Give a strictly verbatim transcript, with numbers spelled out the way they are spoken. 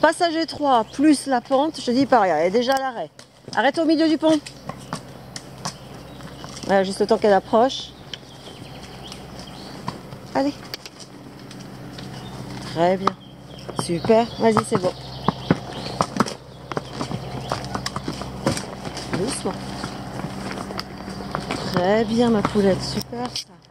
Passager trois plus la pente, je te dis pas, regarde, elle est déjà à l'arrêt. Arrête au milieu du pont. Voilà, juste le temps qu'elle approche. Allez. Très bien. Super. Vas-y, c'est bon. Doucement. Très bien, ma poulette. Super, ça.